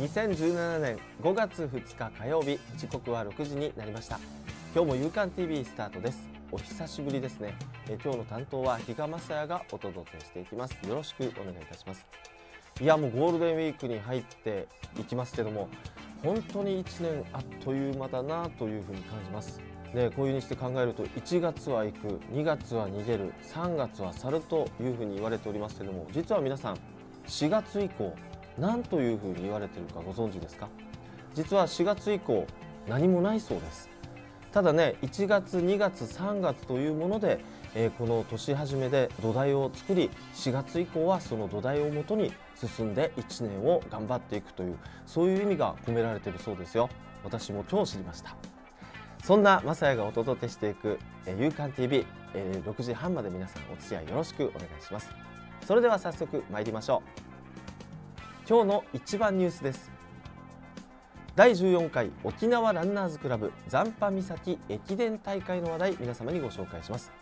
2017年5月2日火曜日、時刻は6時になりました。今日も夕刊 TV スタートです。お久しぶりですね。今日の担当は比嘉正也がお届けしていきます。よろしくお願いいたします。いやもうゴールデンウィークに入っていきますけども、本当に1年あっという間だなというふうに感じます。ね、こういうふうにして考えると1月は行く、2月は逃げる、3月は去るというふうに言われておりますけども、実は皆さん4月以降何というふうに言われているかご存知ですか？実は4月以降何もないそうです。ただね、1月2月3月というもので、この年始めで土台を作り、4月以降はその土台をもとに進んで1年を頑張っていくという、そういう意味が込められているそうですよ。私も今日知りました。そんな正也がお届けしていく夕刊 TV、6時半まで皆さんお付き合いよろしくお願いします。それでは早速参りましょう。今日の一番ニュースです。第14回沖縄ランナーズクラブ残波岬駅伝大会の話題、皆様にご紹介します。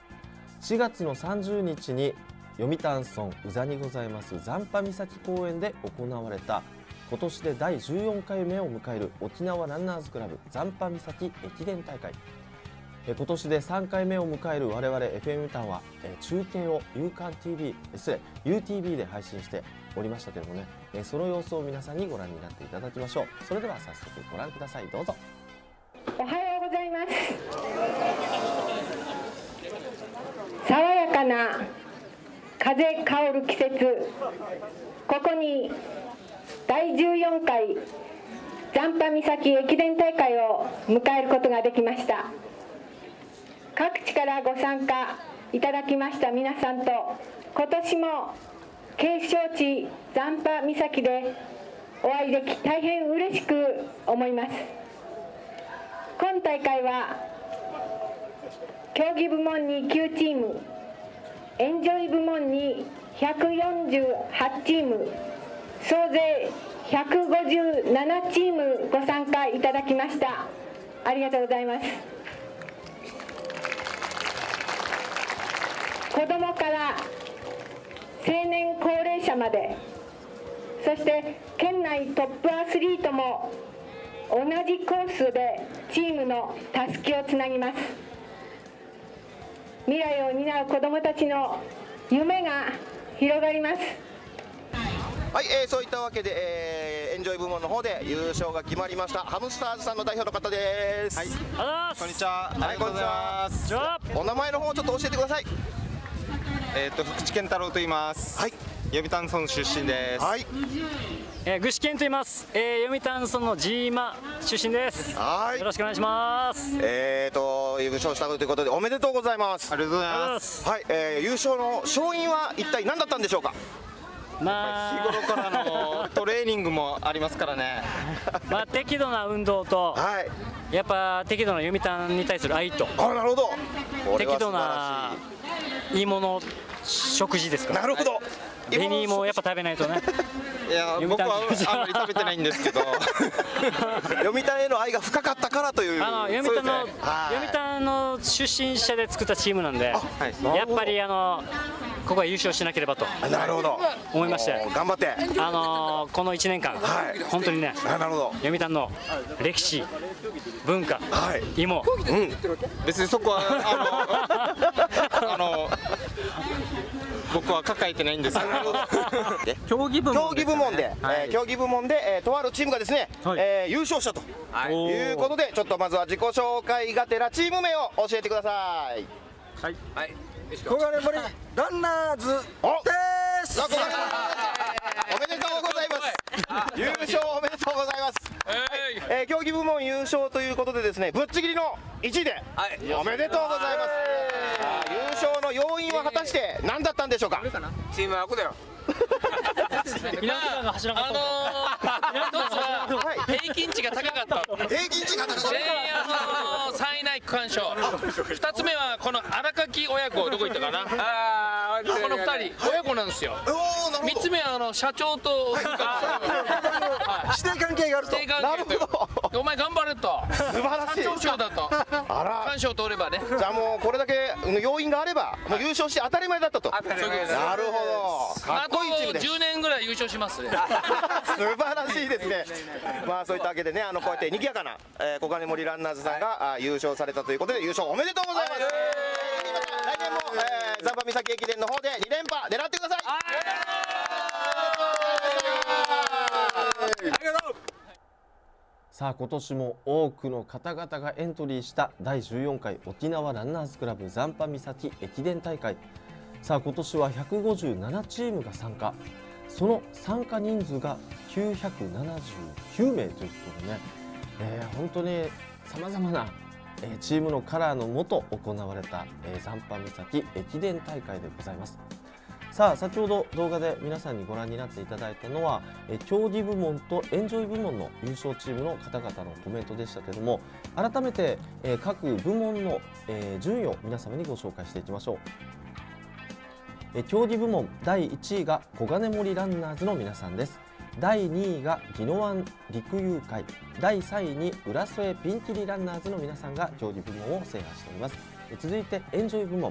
4月の30日に読谷村宇佐にございます残波岬公園で行われた、今年で第14回目を迎える沖縄ランナーズクラブ残波岬駅伝大会、今年で3回目を迎える我々 FM ウタンは中継を夕刊 TV、UTV で配信しておりましたけれどもね、その様子を皆さんにご覧になっていただきましょう。それでは早速ご覧ください、どうぞ。おはようございます。爽やかな風香る季節、ここに第14回残波岬駅伝大会を迎えることができました。各地からご参加いただきました皆さんと、今年も景勝地残波岬でお会いでき大変嬉しく思います。今大会は競技部門に9チーム、エンジョイ部門に148チーム、総勢157チームご参加いただきました。ありがとうございます。子どもから青年高齢者まで、そして県内トップアスリートも同じコースでチームのたすきをつなぎます。未来を担う子どもたちの夢が広がります。はい、そういったわけで、エンジョイ部門の方で優勝が決まりましたハムスターズさんの代表の方です。はい、こんにちは。ありがとうございます。お名前の方をちょっと教えてください。福地健太郎と言います。はい、読谷村出身です。はい、具志堅と言います。読谷村のジーマ出身です。はい、よろしくお願いします。優勝したということでおめでとうございます。ありがとうございます。はい、優勝の勝因は一体何だったんでしょうか？まあ、日頃からのトレーニングもありますからね。まあ適度な運動と、はい、やっぱ適度な読谷に対する愛と、あ、なるほど、適度ないいもの食事ですから。なるほど、紅芋をやっぱ食べないとね。いや僕はあんまり食べてないんですけど、読谷への愛が深かったからという。読谷の出身者で作ったチームなんで、やっぱりここは優勝しなければと思いまして、頑張ってこの1年間本当にね、読谷の歴史文化芋、別にそこは僕は抱えてないんですけど、競技部門でとあるチームがですね、優勝したということで、ちょっとまずは自己紹介がてらチーム名を教えてください。はい、小金森ランナーズです。おめでとうございます。優勝おめでとうございます。競技部門優勝ということでですね、ぶっちぎりの1位でおめでとうございます。優勝の要因は果たして何だったんでしょうか？チームはここだよ。平均値が高かった。平均値が高かった。前夜の最内区間賞。二つ目はこの荒垣親子、どこ行ったかな。この二人親子なんですよ。三つ目は社長と。師弟関係があると。なるほど。お前頑張れと。素晴らしい。三賞だと。あら。三賞取ればね。じゃあもうこれだけ要因があればもう優勝して当たり前だったと。なるほど。かっこいいチームです。あと10年ぐらい優勝しますね。素晴らしいですね。まあそういったわけでね、こうやって賑やかな小金森ランナーズさんが優勝されたということで優勝おめでとうございます。来年もザンバ岬駅伝の方で2連覇狙ってください。さあ今年も多くの方々がエントリーした第14回沖縄ランナーズクラブザンバ岬駅伝大会。さあ今年は157チームが参加、その参加人数が979名ということでね、本当にさまざまなチームのカラーのもと行われたザンバ岬駅伝大会でございます。さあ先ほど動画で皆さんにご覧になっていただいたのは競技部門とエンジョイ部門の優勝チームの方々のコメントでしたけれども、改めて各部門の順位を皆様にご紹介していきましょう。競技部門第1位が小金森ランナーズの皆さんです。第2位が宜野湾陸友会、第3位に浦添ピンキリランナーズの皆さんが競技部門を制覇しております。続いてエンジョイ部門、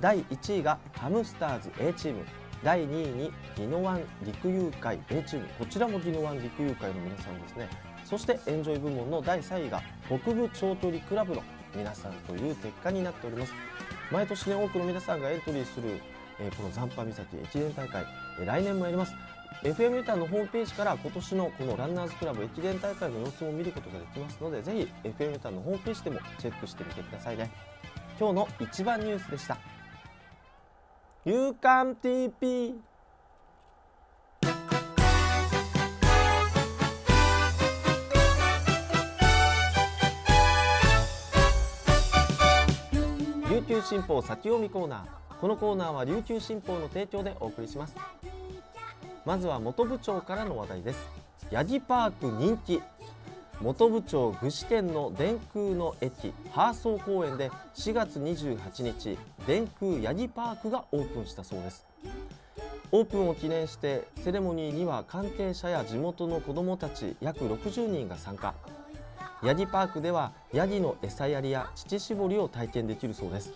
第1位がハムスターズ A チーム、第2位に宜野湾陸友会 A チーム、こちらも宜野湾陸友会の皆さんですね。そしてエンジョイ部門の第3位が北部長距離クラブの皆さんという結果になっております。毎年ね、多くの皆さんがエントリーするこのザンバ岬駅伝大会、来年もやります。FM ユータのホームページから今年のこのランナーズクラブ駅伝大会の様子を見ることができますので、ぜひ FM ユータのホームページでもチェックしてみてくださいね。今日の一番ニュースでした。You come TP。琉球新報先読みコーナー。このコーナーは琉球新報の提供でお送りします。まずは本部町からの話題です。ヤギパーク人気。本部町具志堅の電空の駅ハーソー公園で4月28日電空ヤギパークがオープンしたそうです。オープンを記念してセレモニーには関係者や地元の子どもたち約60人が参加。ヤギパークではヤギの餌やりや乳搾りを体験できるそうです。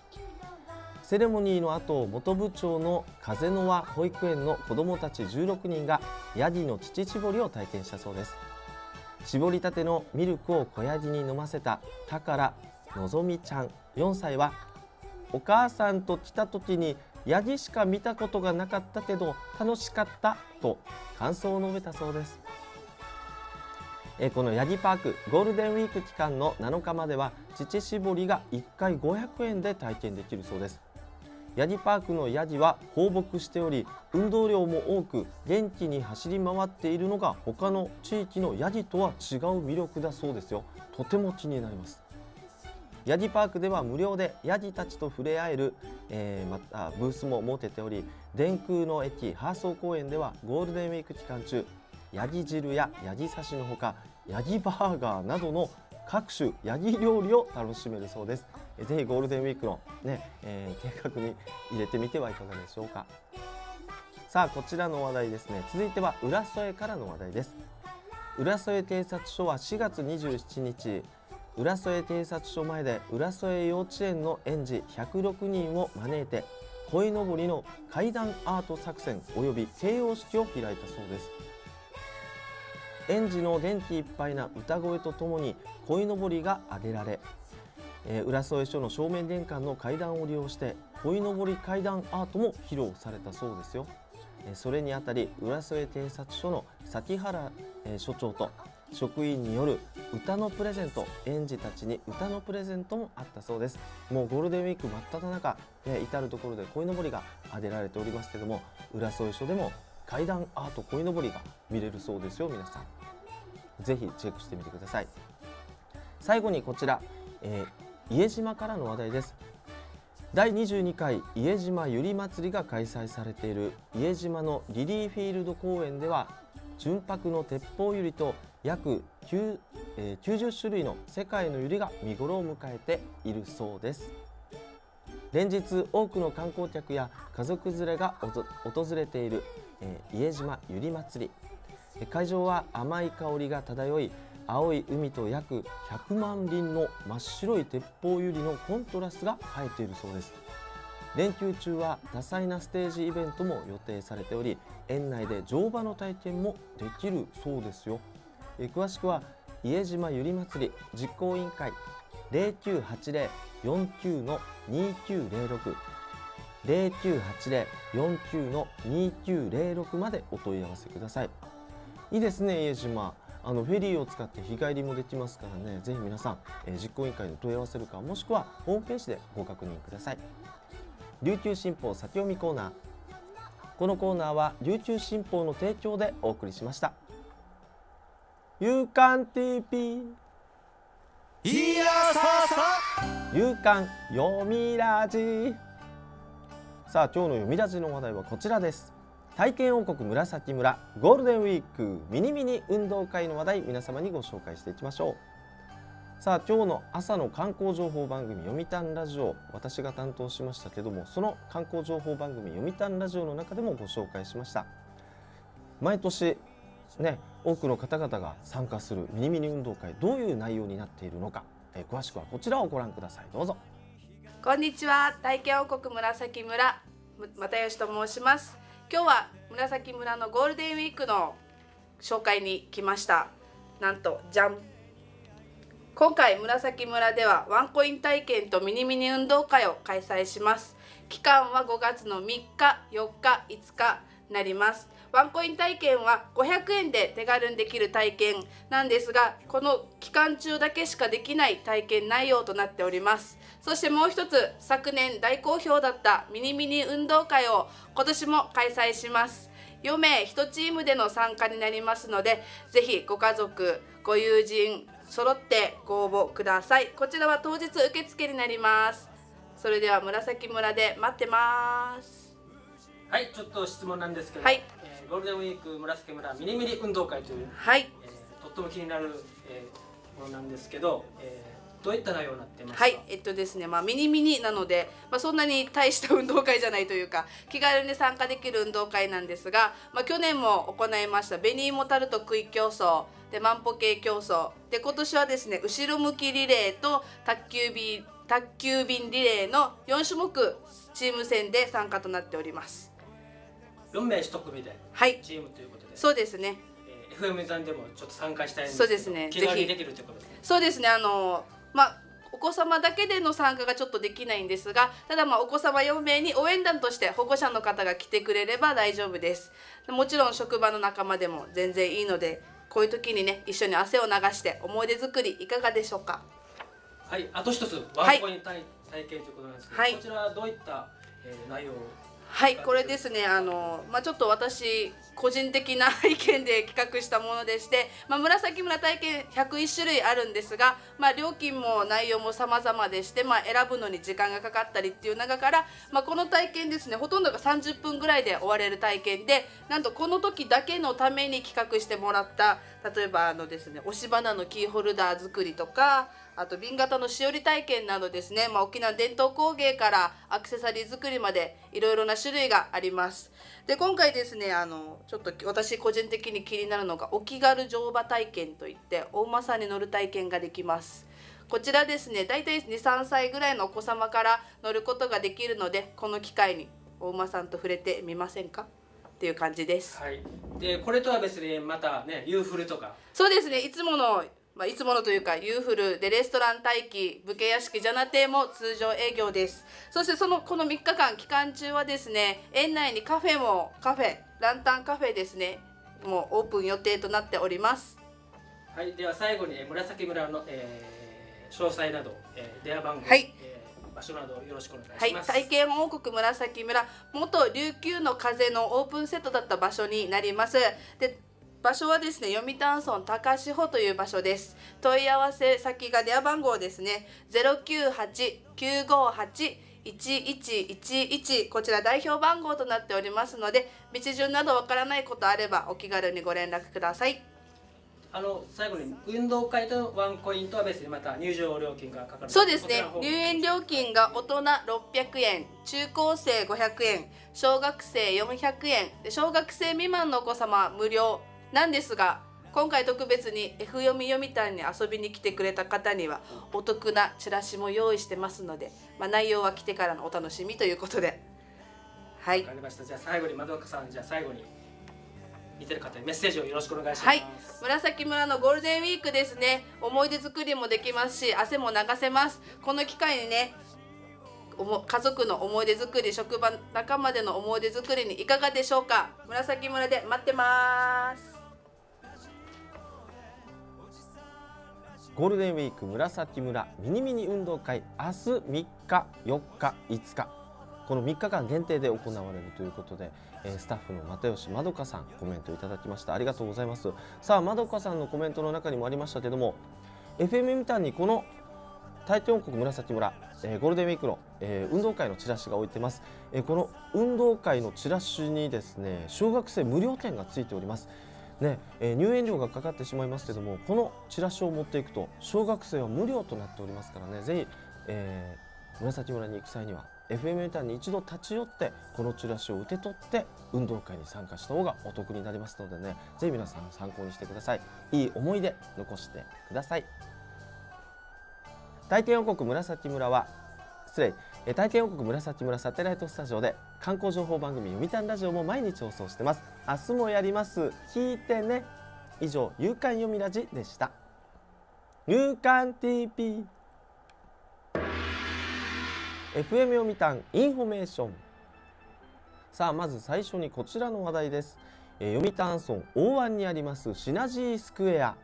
セレモニーの後、本部町の風の輪保育園の子どもたち16人がヤギの乳搾りを体験したそうです。搾りたてのミルクを子ヤギに飲ませたタカラのぞみちゃん4歳は、お母さんと来た時にヤギしか見たことがなかったけど楽しかったと感想を述べたそうです。このヤギパーク、ゴールデンウィーク期間の7日までは乳搾りが1回500円で体験できるそうです。ヤギパークのヤギは放牧しており、運動量も多く元気に走り回っているのが他の地域のヤギとは違う魅力だそうですよ。とても気になります。ヤギパークでは無料でヤギたちと触れ合える、またブースも設けており、電空の駅ハーソー公園ではゴールデンウィーク期間中ヤギ汁やヤギ刺しのほかヤギバーガーなどの各種ヤギ料理を楽しめるそうです。ぜひゴールデンウィークの、計画に入れてみてはいかがでしょうか。さあこちらの話題ですね。続いては浦添からの話題です。浦添警察署は4月27日浦添警察署前で浦添幼稚園の園児106人を招いて鯉のぼりの階段アート作戦および掲揚式を開いたそうです。園児の元気いっぱいな歌声とともに鯉のぼりが挙げられ、浦添署の正面玄関の階段を利用して鯉のぼり階段アートも披露されたそうですよ。それにあたり浦添警察署の崎原署長と職員による歌のプレゼント、園児たちに歌のプレゼントもあったそうです。もうゴールデンウィーク真っ只中、至る所で鯉のぼりが挙げられておりますけども、浦添署でも階段アート鯉のぼりが見れるそうですよ。皆さんぜひチェックしてみてください。最後にこちら、伊江島からの話題です。第22回伊江島ゆり祭りが開催されている伊江島のリリーフィールド公園では純白の鉄砲ゆりと約90種類の世界のゆりが見頃を迎えているそうです。連日多くの観光客や家族連れが訪れている伊江島ゆり祭り、海上は甘い香りが漂い、青い海と約100万輪の真っ白い鉄砲ユリのコントラストが映えているそうです。連休中は多彩なステージイベントも予定されており、園内で乗馬の体験もできるそうですよ。詳しくは伊江島ゆりまつり実行委員会 0980-49-2906 0980-49-2906 までお問い合わせください。いいですね、伊江島。フェリーを使って日帰りもできますからね、ぜひ皆さん、実行委員会に問い合わせるか、もしくはホームページでご確認ください。琉球新報先読みコーナー。このコーナーは琉球新報の提供でお送りしました。夕刊 TV いやささ夕刊読みラジ。さあ、今日の読みラジの話題はこちらです。体験王国紫村ゴールデンウィークミニミニ運動会の話題、皆様にご紹介していきましょう。さあ、今日の朝の観光情報番組「読谷ラジオ」、私が担当しましたけども、その観光情報番組「読谷ラジオ」の中でもご紹介しました。毎年ね、多くの方々が参加するミニミニ運動会、どういう内容になっているのか、詳しくはこちらをご覧ください。どうぞ。こんにちは、体験王国紫村又吉と申します。今日は紫村のゴールデンウィークの紹介に来ました。なんと、じゃん、今回紫村ではワンコイン体験とミニミニ運動会を開催します。期間は5月の3日、4日、5日になります。ワンコイン体験は500円で手軽にできる体験なんですが、この期間中だけしかできない体験内容となっております。そしてもう一つ、昨年大好評だったミニミニ運動会を今年も開催します。4名1チームでの参加になりますので、ぜひご家族、ご友人揃ってご応募ください。こちらは当日受付になります。それでは紫村で待ってます。はい、ちょっと質問なんですけど、はい、ゴールデンウィーク紫村ミニミニ運動会という、はい、とっても気になる、ものなんですけど、どういった内容になってますか？はい、ですね、ミニミニなので、そんなに大した運動会じゃないというか、気軽に参加できる運動会なんですが、去年も行いました紅芋タルト食い競争で、万歩計競争で、今年はですね、後ろ向きリレーと宅急便リレーの4種目チーム戦で参加となっております。4名1組でチームということで、はい、そうですね、FM さんでもちょっと参加したいんですけど、そうですね、気軽にできるということですね。そうですね、お子様だけでの参加がちょっとできないんですが、ただお子様4名に応援団として保護者の方が来てくれれば大丈夫です。もちろん職場の仲間でも全然いいので、こういう時にね、一緒に汗を流して思い出作りいかがでしょうか。はい、あと一つ、ワンコイン体験ということなんですけど、はい、こちらはどういった、内容を。はい、これですね、ちょっと私個人的な意見で企画したものでして、紫村体験101種類あるんですが、料金も内容も様々でして、選ぶのに時間がかかったりっていう中から、この体験ですね、ほとんどが30分ぐらいで終われる体験で、なんとこの時だけのために企画してもらった、例えばですね、押し花のキーホルダー作りとか、あと瓶型のしおり体験などですね、沖縄伝統工芸からアクセサリー作りまでいろいろな種類があります。で、今回ですね、ちょっと私個人的に気になるのが、お気軽乗馬体験といって、お馬さんに乗る体験ができます。こちらですね、だいたい 2,3 歳ぐらいのお子様から乗ることができるので、この機会にお馬さんと触れてみませんかっていう感じです。はい、でこれとは別にまたね、ユーフルとか。そうですね、いつものというか、ユーフルでレストラン待機、武家屋敷、ジャナ亭も通常営業です。そしてこの3日間期間中はですね、園内にカフェ、ランタンカフェですね、もうオープン予定となっております。はい、では最後に紫村の、詳細など、電話番号、はい、場所などよろしくお願いします。はい、体験王国紫村、元琉球の風のオープンセットだった場所になります。で、場所はですね、読谷村高志保という場所です。問い合わせ先が電話番号ですね、098-958-1111、こちら代表番号となっておりますので、道順などわからないことあればお気軽にご連絡ください。最後に、運動会とワンコインとは別にまた入場料金がかかる。そうですね、入園料金が大人600円、中高生500円、小学生400円、小学生未満のお子様無料なんですが、今回特別に F 読み読みたんに遊びに来てくれた方にはお得なチラシも用意してますので、まあ、内容は来てからのお楽しみということで、はい、わかりました。じゃあ最後にまどかさん、じゃあ最後に見てる方にメッセージをよろしくお願いします。はい、紫村のゴールデンウィークですね、思い出作りもできますし汗も流せます。この機会にね、家族の思い出作り、職場仲間での思い出作りにいかがでしょうか。紫村で待ってます。ゴールデンウィーク紫村ミニミニ運動会、明日3日4日5日この3日間限定で行われるということで、スタッフの又吉まどかさんコメントいただきました。ありがとうございます。さあ、まどかさんのコメントの中にもありましたけども、 FM みたいにこのタイトル王国紫村、ゴールデンウィークの、運動会のチラシが置いてます。この運動会のチラシにですね、小学生無料券がついておりますね。入園料がかかってしまいますけども、このチラシを持っていくと小学生は無料となっておりますからね、ぜひ、紫村に行く際には FM ターンに一度立ち寄ってこのチラシを受け取って運動会に参加した方がお得になりますのでね、ぜひ皆さん参考にしてください。いい思い出残してください。体験王国紫村は体験王国紫村サテライトスタジオで観光情報番組「読谷ラジオ」も毎日放送してます。明日もやります、聞いてね。以上、夕刊読みラジでした。夕刊 TV FM 読みたんインフォメーション。さあ、まず最初にこちらの話題です。読谷村大湾にありますシナジースクエア、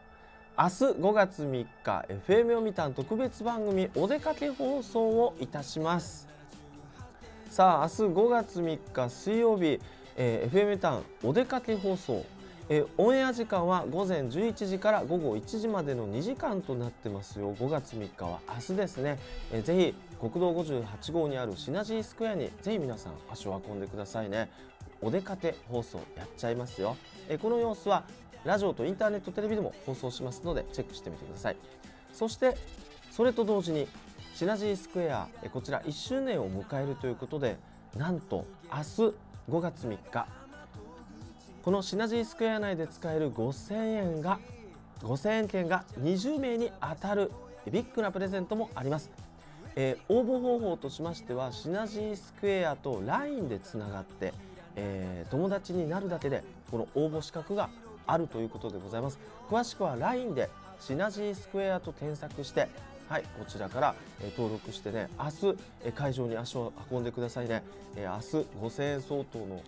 明日5月3日 FM 読みたん特別番組お出かけ放送をいたします。さあ、明日5月3日水曜日、FM 読みたんお出かけ放送、オンエア時間は午前11時から午後1時までの2時間となってますよ。5月3日は明日ですね。ぜひ国道58号にあるシナジースクエアにぜひ皆さん足を運んでくださいね。お出かけ放送やっちゃいますよ。この様子はラジオとインターネットテレビでも放送しますのでチェックしてみてください。そしてそれと同時にシナジースクエア、こちら1周年を迎えるということで、なんと明日5月3日このシナジースクエア内で使える5000円券が20名に当たるビッグなプレゼントもあります。応募方法としましては、シナジースクエアと LINE でつながって、友達になるだけでこの応募資格があるということでございます。詳しくは LINE でシナジースクエアと検索して、はい、こちらから登録してね、明日会場に足を運んでくださいね。明日5000円相当の、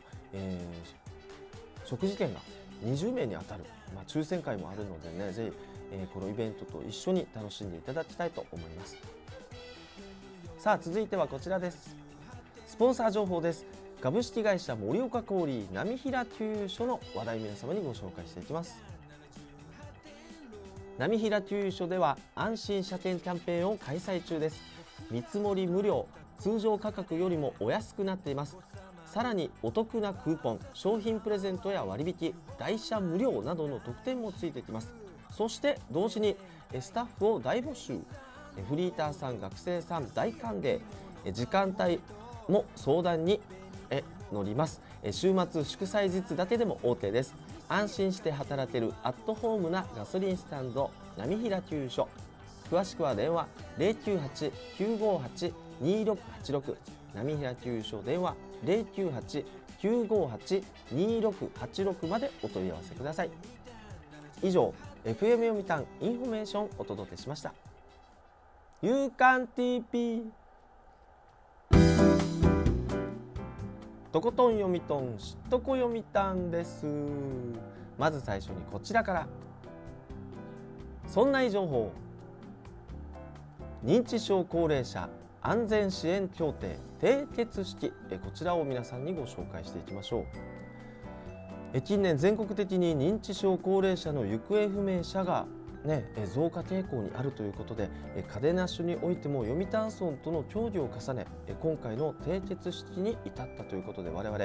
食事券が20名に当たる、まあ、抽選会もあるのでね、ぜひ、このイベントと一緒に楽しんでいただきたいと思います。さあ、続いてはこちらです。スポンサー情報です。株式会社盛岡小売浪平給油所の話題、皆様にご紹介していきます。浪平給油所では安心車検キャンペーンを開催中です。見積もり無料、通常価格よりもお安くなっています。さらにお得なクーポン、商品プレゼントや割引、台車無料などの特典もついてきます。そして同時にスタッフを大募集、フリーターさん、学生さん大歓迎、時間帯も相談に乗ります。週末祝祭日だけでも OK です。安心して働けるアットホームなガソリンスタンド浪平給油所、詳しくは電話 098-958-2686、 浪平給油所電話 098-958-2686 までお問い合わせください。以上、 FM 読みたんインフォメーションお届けしました。夕刊 TP とことん読みとんしっとこ読みたんです。まず最初にこちらから、そんない情報、認知症高齢者安全支援協定締結式、こちらを皆さんにご紹介していきましょう。近年全国的に認知症高齢者の行方不明者が、ね、増加傾向にあるということで、嘉手納市においても読谷村との協議を重ね、今回の締結式に至ったということで、我々、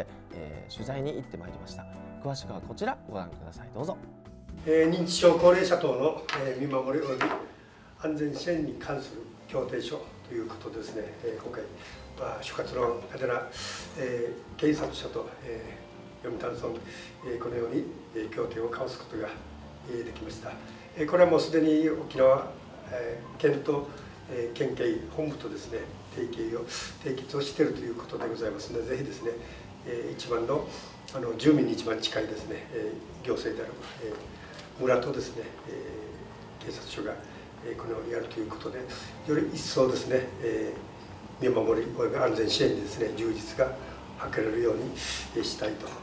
取材に行ってまいりました。詳しくはこちらご覧ください。どうぞ。認知症高齢者等の、見守り及び安全支援に関する協定書ということですね。今回所轄の嘉手納警察署と読谷村、このように協定を交わすことができました。これはもうすでに沖縄県と県警本部とですね、締結をしているということでございますので、ぜひですね、一番の住民に一番近いですね、行政である村とですね、警察署がこのようにやるということで、より一層ですね、見守り及び安全支援にですね、充実が図れるようにしたいと思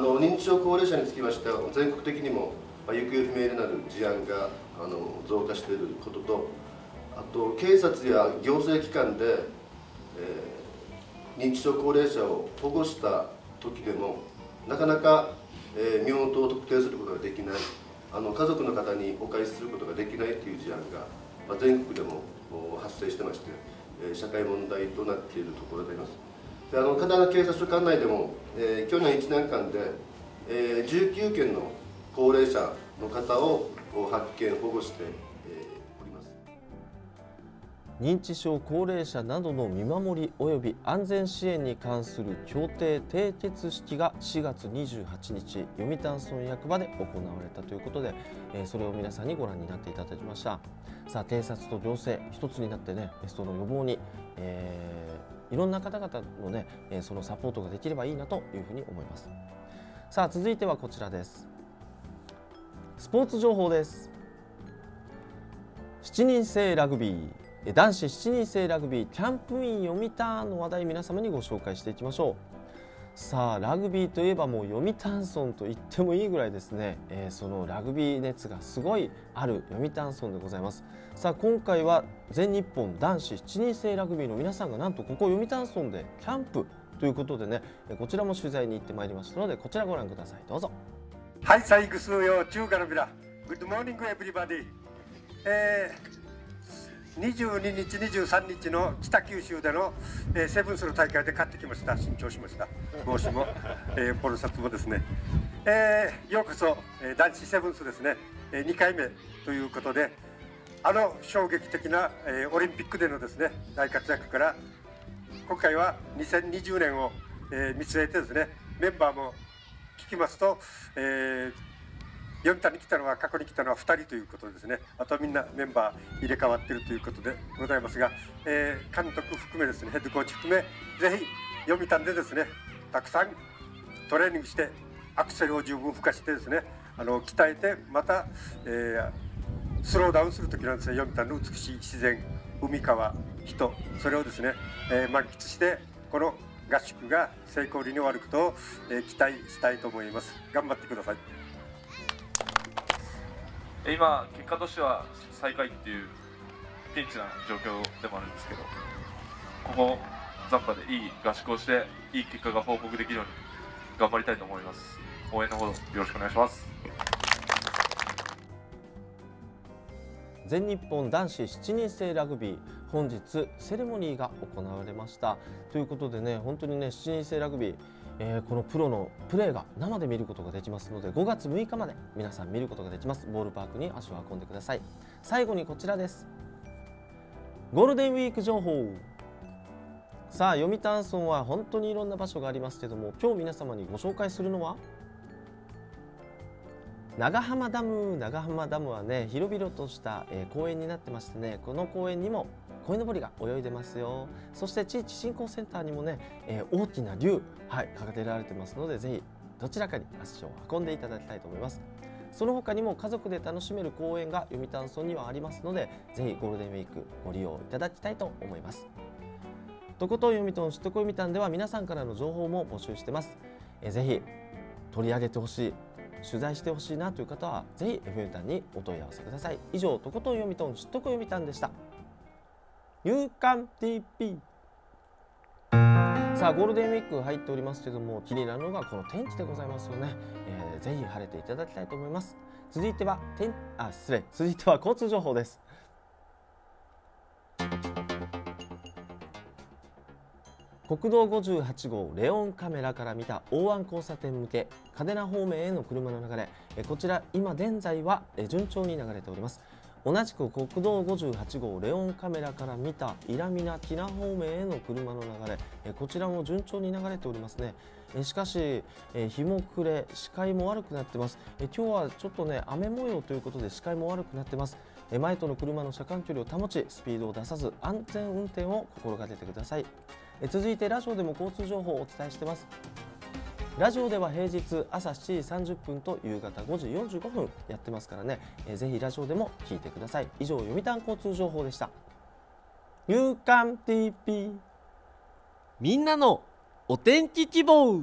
います。認知症高齢者につきましては、全国的にも行方不明になる事案が増加していることと、あと警察や行政機関で、認知症高齢者を保護した時でもなかなか、身元を特定することができない、家族の方にお返しすることができないという事案が、全国でも発生してまして、社会問題となっているところであります。で、神奈川警察署管内でも、去年1年間で、19件の高齢者の方を発見保護しております。認知症高齢者などの見守り及び安全支援に関する協定締結式が4月28日読谷村役場で行われたということで、それを皆さんにご覧になっていただきました。さあ、警察と行政一つになってね、その予防に、いろんな方々のね、そのサポートができればいいなというふうに思います。さあ、続いてはこちらです。スポーツ情報です。7人制ラグビー、男子7人制ラグビーキャンプイン読谷の話題、皆様にご紹介していきましょう。さあ、ラグビーといえばもう読谷村と言ってもいいぐらいですね、そのラグビー熱がすごいある読谷村でございます。さあ、今回は全日本男子7人制ラグビーの皆さんがなんとここ読谷村でキャンプということでね、こちらも取材に行ってまいりましたので、こちらご覧ください。どうぞ。はい、最後数曜中からびら。グッドモーニングエブリバディ。22日、23日の北九州での、セブンスの大会で勝ってきました。新調しました。帽子も、ポロシャツもですね。ようこそ、男子セブンスですね。2回目ということで、衝撃的な、オリンピックでのですね、大活躍から、今回は2020年を、見据えてですね、メンバーも聞きますと、読谷に来たのは過去に来たのは2人ということですね。あとみんなメンバー入れ替わっているということでございますが、監督含めですね、ヘッドコーチ含め、ぜひ読谷でですね、たくさんトレーニングしてアクセルを十分付加してですね、鍛えて、また、スローダウンする時なんですね、読谷の美しい自然、海、川、人、それをですね、満喫して、この合宿が成功に終わることを期待したいと思います。頑張ってください。今結果としては最下位っていうピンチな状況でもあるんですけど、ここザッパでいい合宿をしていい結果が報告できるように頑張りたいと思います。応援のほどよろしくお願いします。全日本男子7人制ラグビー、本日セレモニーが行われましたということでね、本当にね、7人制ラグビー、このプロのプレーが生で見ることができますので、5月6日まで皆さん見ることができます。ボールパークに足を運んでください。最後にこちらです。ゴールデンウィーク情報。さあ、読谷村は本当にいろんな場所がありますけども、今日皆様にご紹介するのは長浜ダム。長浜ダムはね、広々とした公園になってましてね、この公園にも鯉のぼりが泳いでますよ。そして地域振興センターにもね、大きな龍、はい、掲げられてますので、ぜひどちらかに足を運んでいただきたいと思います。その他にも家族で楽しめる公園が読谷村にはありますので、ぜひゴールデンウィークご利用いただきたいと思います。とことん読みとん、しっとこ読みたんでは皆さんからの情報も募集してます。ぜひ取り上げてほしい、取材してほしいなという方は、ぜひ読谷にお問い合わせください。以上、とことん読みとん、しっとこ読みたんでした。夕刊 TV。 さあ、ゴールデンウィーク入っておりますけども、気になるのがこの天気でございますよね。ぜひ晴れていただきたいと思います。続いては交通情報です。国道58号レオンカメラから見た大湾交差点向け嘉手納方面への車の流れ、こちら今現在は順調に流れております。同じく国道58号レオンカメラから見た伊良美名木名方面への車の流れ、こちらも順調に流れておりますね。しかし日も暮れ、視界も悪くなってます。今日はちょっとね、雨模様ということで視界も悪くなってます。前との車の車間距離を保ち、スピードを出さず安全運転を心がけてください。続いてラジオでも交通情報をお伝えしてます。ラジオでは平日朝7時30分と夕方5時45分やってますからね、ぜひラジオでも聞いてください。以上、読谷交通情報でした。夕刊 TP みんなのお天気希望、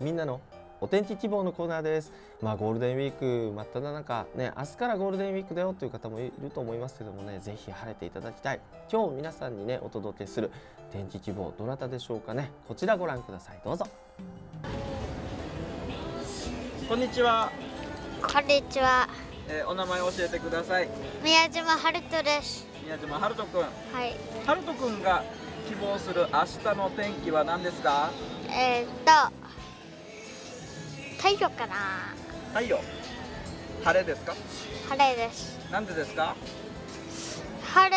みんなのお天気希望のコーナーです。ゴールデンウィーク真っ只中ね、明日からゴールデンウィークだよという方もいると思いますけどもね、ぜひ晴れていただきたい。今日皆さんにねお届けする天気希望、どなたでしょうかね。こちらご覧ください、どうぞ。こんにちは。こんにちは。お名前教えてください。宮島春人です。宮島春人くん。はい。春人くんが希望する明日の天気は何ですか？太陽かな。太陽。晴れですか？晴れです。なんでですか？晴れ。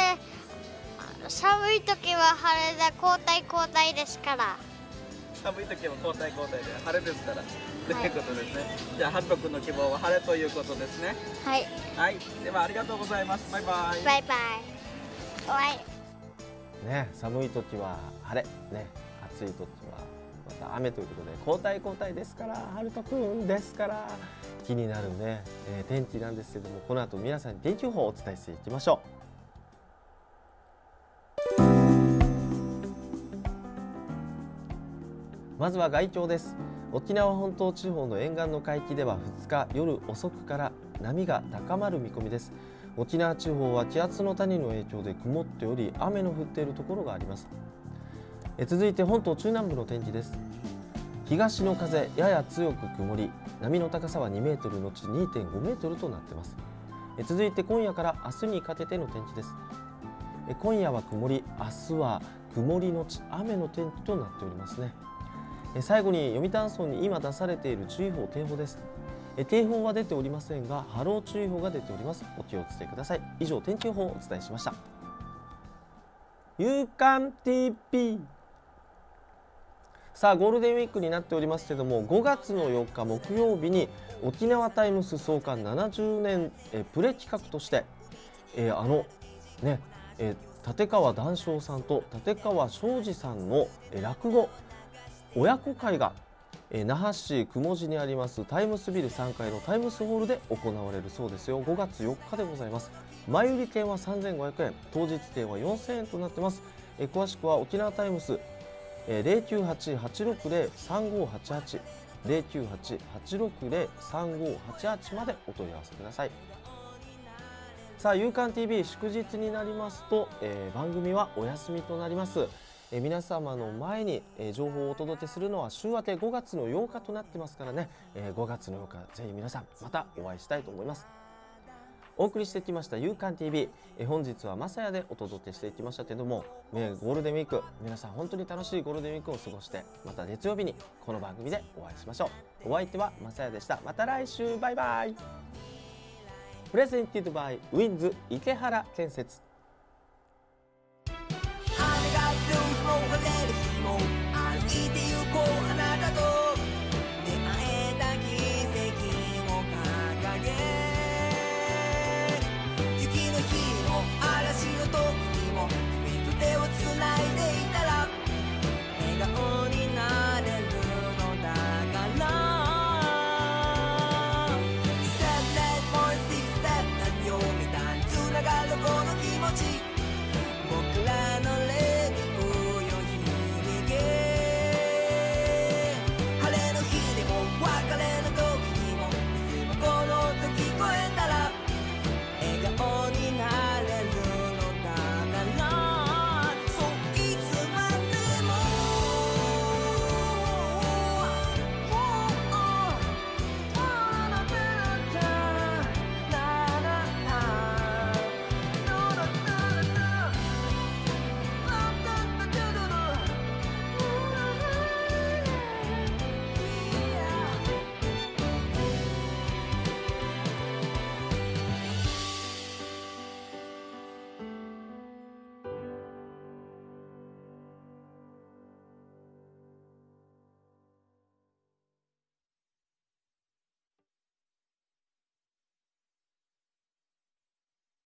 寒い時は晴れで交代交代ですから。寒い時は交代交代で晴れですから。ということですね。じゃあハルト君の希望は晴れということですね。はい。はい。ではありがとうございます。バイバイ。バイバイ。ね、寒い時は晴れ、ね、暑い時は。また雨ということで交代交代ですから、ハルトくんですから気になるね、天気なんですけども、この後皆さんに天気予報をお伝えしていきましょう。まずは外況です。沖縄本島地方の沿岸の海域では2日夜遅くから波が高まる見込みです。沖縄地方は気圧の谷の影響で曇っており、雨の降っているところがあります。続いて本島中南部の天気です。東の風やや強く曇り、波の高さは2メートルのち 2.5 メートルとなっています。続いて今夜から明日にかけての天気です。今夜は曇り、明日は曇りのち雨の天気となっておりますね。最後に読谷村に今出されている注意報、警報です。警報は出ておりませんが、波浪注意報が出ております。お気をつけください。以上、天気予報をお伝えしました。夕刊 TP、さあゴールデンウィークになっておりますけども、5月の4日木曜日に沖縄タイムス創刊70年プレ企画として、立川談笑さんと立川庄司さんの落語「親子会」が那覇市雲地にありますタイムスビル3階のタイムスホールで行われるそうですよ。5月4日でございます。前売り券は3500円、当日券は4000円となってます。詳しくは沖縄タイムス098-860-3588 098-860-3588 までお問い合わせください。さあ、夕刊 TV 祝日になりますと、番組はお休みとなります。皆様の前に、情報をお届けするのは週明け5月の8日となってますからね、5月の8日ぜひ皆さんまたお会いしたいと思います。お送りしてきました夕刊 TV、本日はまさやでお届けしていきましたけども、ゴールデンウィーク皆さん本当に楽しいゴールデンウィークを過ごして、また月曜日にこの番組でお会いしましょう。お相手はまさやでした。また来週、バイバイ。プレゼンティッドバイウィンズ池原建設。